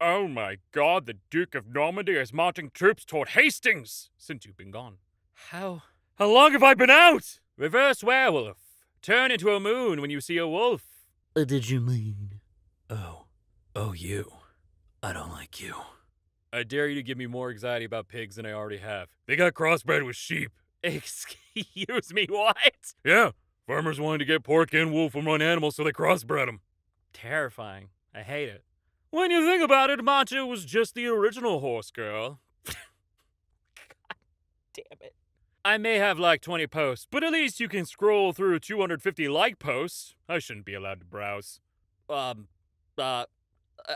Oh my God, the Duke of Normandy is marching troops toward Hastings since you've been gone. How long have I been out? Reverse werewolf. Turn into a moon when you see a wolf. What did you mean? Oh, you. I don't like you. I dare you to give me more anxiety about pigs than I already have. They got crossbred with sheep. Excuse me, what? Yeah, farmers wanted to get pork and wool from one animal, so they crossbred them. Terrifying. I hate it. When you think about it, Macho was just the original horse girl. God damn it. I may have like 20 posts, but at least you can scroll through 250 like posts. I shouldn't be allowed to browse.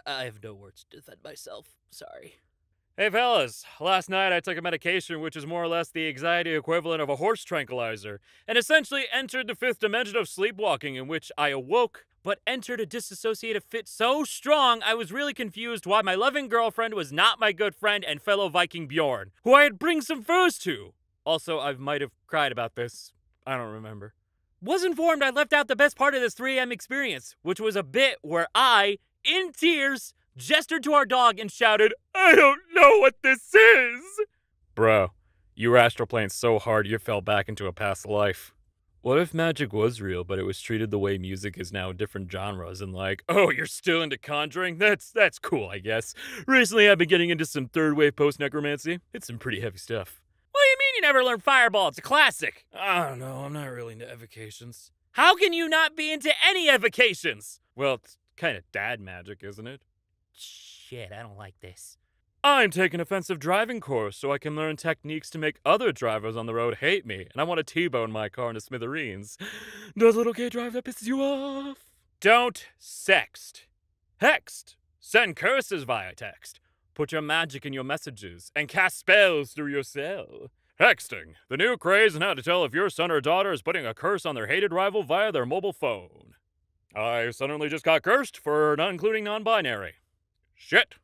I have no words to defend myself. Sorry. Hey fellas, last night I took a medication which is more or less the anxiety equivalent of a horse tranquilizer, and essentially entered the fifth dimension of sleepwalking in which I awoke, but entered a disassociative fit so strong I was really confused why my loving girlfriend was not my good friend and fellow Viking Bjorn, who I had bring some furs to. Also, I might have cried about this. I don't remember. Was informed I left out the best part of this 3 AM experience, which was a bit where I, in tears, gestured to our dog and shouted, "I don't know what this is!" Bro, you were astral planing so hard you fell back into a past life. What if magic was real, but it was treated the way music is now in different genres and like, oh, you're still into conjuring? That's cool, I guess. Recently, I've been getting into some third-wave post-necromancy. It's some pretty heavy stuff. What do you mean you never learned Fireball? It's a classic. I don't know, I'm not really into evocations. How can you not be into any evocations? Well, it's kind of dad magic, isn't it? Shit, I don't like this. I'm taking an offensive driving course so I can learn techniques to make other drivers on the road hate me, and I want to T-bone my car into smithereens. Does a little gay drive that pisses you off? Don't sext. Hext. Send curses via text. Put your magic in your messages and cast spells through your cell. Hexting. The new craze on how to tell if your son or daughter is putting a curse on their hated rival via their mobile phone. I suddenly just got cursed for not including non-binary. Shit.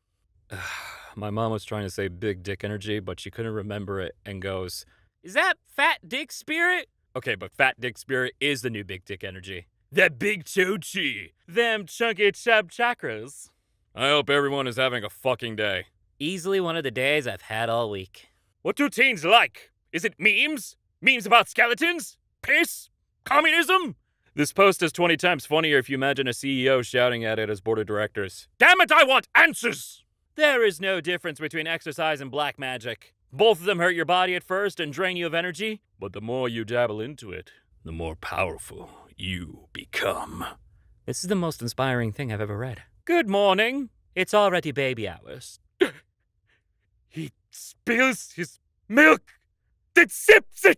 My mom was trying to say big dick energy, but she couldn't remember it and goes, "Is that fat dick spirit?" Okay, but fat dick spirit is the new big dick energy. That big chochi. Them chunky chub chakras. I hope everyone is having a fucking day. Easily one of the days I've had all week. What do teens like? Is it memes? Memes about skeletons? Piss? Communism? This post is 20 times funnier if you imagine a CEO shouting at it as board of directors. Damn it, I want answers! There is no difference between exercise and black magic. Both of them hurt your body at first and drain you of energy, but the more you dabble into it, the more powerful you become. This is the most inspiring thing I've ever read. Good morning. It's already baby hours. He spills his milk, then sips it!